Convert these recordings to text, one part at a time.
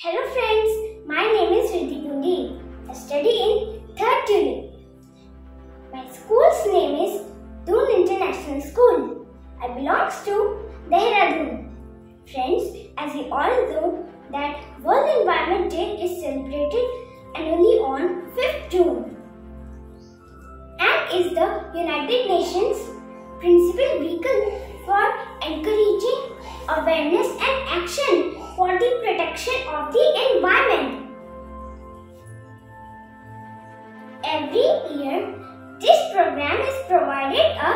Hello friends, my name is Riddhi Pundi. I study in 3rd unit. My school's name is Doon International School. I belong to Dehradun. Friends, as we all know that World Environment Day is celebrated annually on 5th June and is the United Nations principal vehicle for encouraging awareness and action for the protection of the environment. Every year, this program is provided a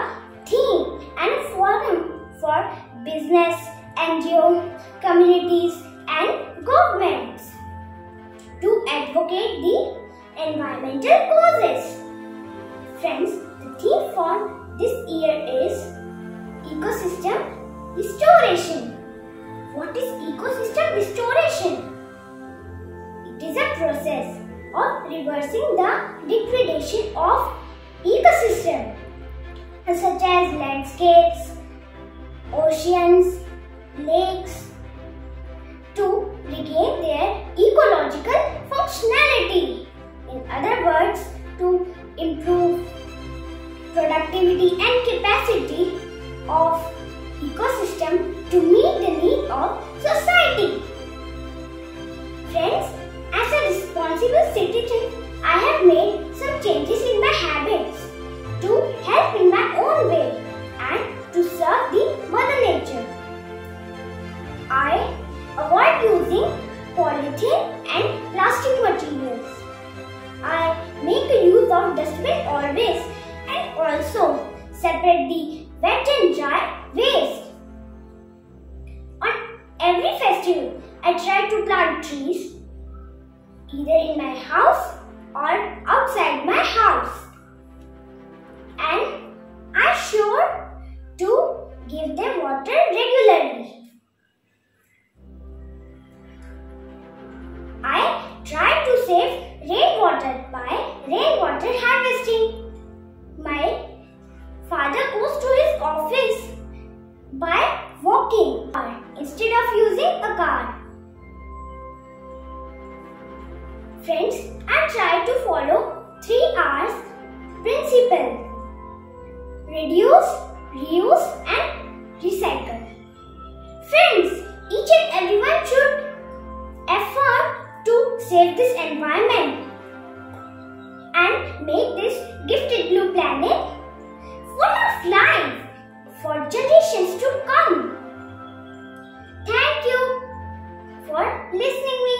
theme and a forum for business, NGOs, communities and governments to advocate the environmental causes. Friends, the theme for this year is Ecosystem Restoration. What is ecosystem restoration? It is a process of reversing the degradation of ecosystems such as landscapes, oceans, lakes to regain their ecological functionality. In other words, to improve productivity and capacity of ecosystem to meet the need of society. Friends, as a responsible citizen, I have made some changes in my habits to help in my own way and to serve the mother nature. I avoid using polythene and plastic materials. I make use of dustbin always and also separate the wet and dry waste. On every festival, I try to plant trees either in my house or outside my house. And I sure to give them water regularly. I try to save rainwater by rainwater harvesting. My father goes to his office by walking instead of using a car. Friends, I try to follow 3R's principle: reduce, reuse and recycle. Friends, each and everyone should effort to save this environment and make this gifted blue planet full of life for generations to come. Thank you for listening.